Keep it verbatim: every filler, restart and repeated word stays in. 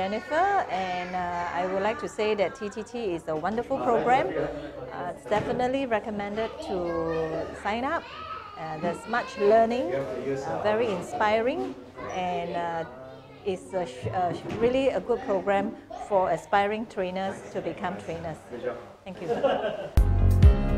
Jennifer, and uh, I would like to say that T T T is a wonderful program. Uh, it's definitely recommended to sign up. Uh, there's much learning, uh, very inspiring, and uh, it's a sh uh, really a good program for aspiring trainers to become trainers. Thank you.